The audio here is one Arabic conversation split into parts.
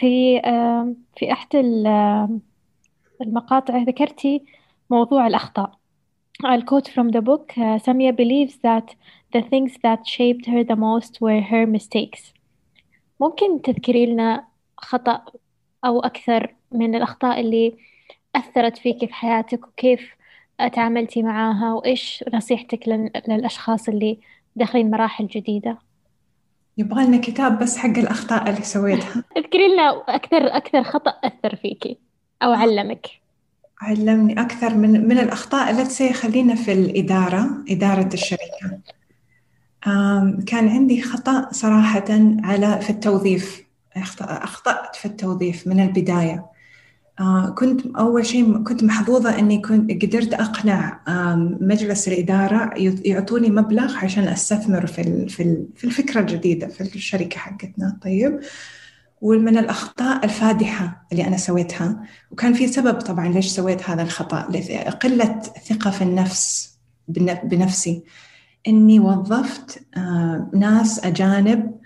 في إحدى المقاطع ذكرتي موضوع الأخطاء. I'll quote from the book. Samia believes that the things that shaped her the most were her mistakes. ممكن تذكري لنا خطأ أو أكثر من الأخطاء اللي أثرت فيك في حياتك، وكيف تعاملتي معاها، وإيش نصيحتك للأشخاص اللي داخلين مراحل جديدة؟ يبغى لنا كتاب بس حق الأخطاء اللي سويتها. اذكري لنا أكثر خطأ أثر فيكي أو علمك. علمني أكثر من الأخطاء التي خلينا في إدارة الشركة. كان عندي خطأ صراحة في التوظيف. أخطأت في التوظيف من البداية. كنت أول شيء كنت محظوظة أني قدرت أقنع مجلس الإدارة يعطوني مبلغ عشان أستثمر في الفكرة الجديدة في الشركة حقتنا. طيب، ومن الأخطاء الفادحة اللي أنا سويتها، وكان في سبب طبعاً ليش سويت هذا الخطأ، قلة ثقة في النفس بنفسي، إني وظفت ناس أجانب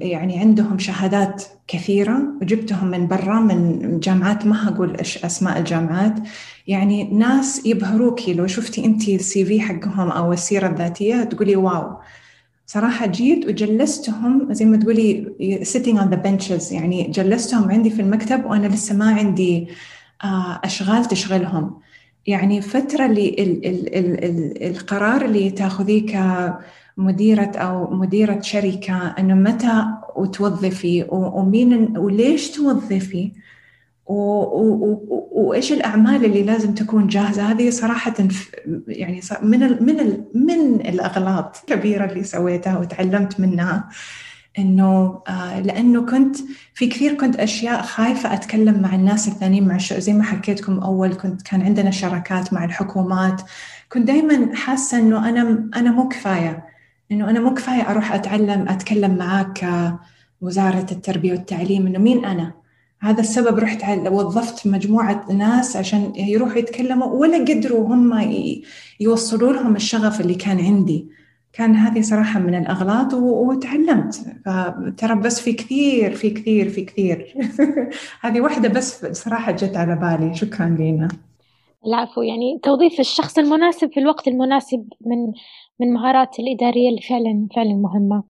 يعني عندهم شهادات كثيرة، وجبتهم من برا من جامعات، ما هقول أسماء الجامعات، يعني ناس يبهروكي لو شفتي أنتي السي في حقهم أو السيرة الذاتية تقولي واو. صراحة جيت وجلستهم زي ما تقولي sitting on the benches، يعني جلستهم عندي في المكتب وأنا لسه ما عندي أشغال تشغلهم. يعني فترة اللي القرار اللي تأخذيه كمديرة أو مديرة شركة أنه متى وتوظفي ومين وليش توظفي وإيش الأعمال اللي لازم تكون جاهزة، هذه صراحة يعني من الأغلاط الكبيرة اللي سويتها وتعلمت منها. إنه لأنه كنت أشياء خايفة أتكلم مع الناس الثانيين، مع زي ما حكيتكم أول كان عندنا شراكات مع الحكومات، كنت دايما حاسة إنه أنا مو كفاية أروح أتكلم معاك وزارة التربية والتعليم، إنه مين أنا. هذا السبب رحت وظفت مجموعة ناس عشان يروحوا يتكلموا ولا قدروا هم يوصلوا لهم الشغف اللي كان عندي. كان هذه صراحة من الأغلاط وتعلمت. فترى بس في كثير هذه واحدة بس صراحة جت على بالي. شكرا لينا. العفو. يعني توظيف الشخص المناسب في الوقت المناسب من مهارات الإدارية اللي فعلا مهمة.